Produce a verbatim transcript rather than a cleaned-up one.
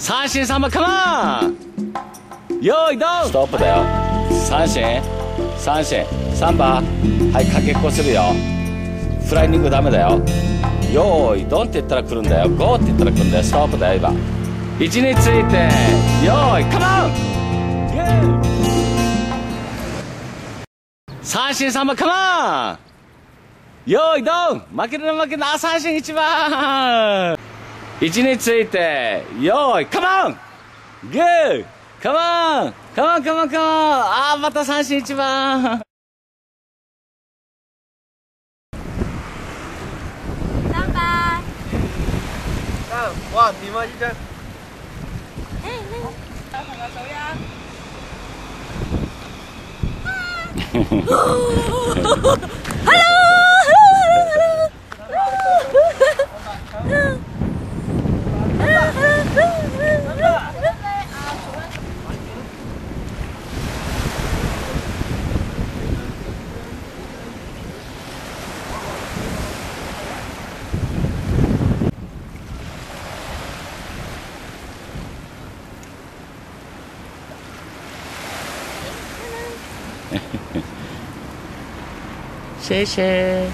三振さんばん、カモン、よいどん、ストップだよ。三振、三振、さんばん、はい、かけっこするよ。フライニングダメだよ。よいどんって言ったら来るんだよ。ゴーって言ったら来るんだよ。ストップだよ、今。位置について、よい、カモン、イエーイ。三振さんばん、カモン、よいどん、負けるな負けるな、三振いちばん。位置について、よい、カモン、グー、カモン、カモンカモンカモン、あー、また三振いちばん。さんばん。わ、見まじちゃん。ハロー。谢谢。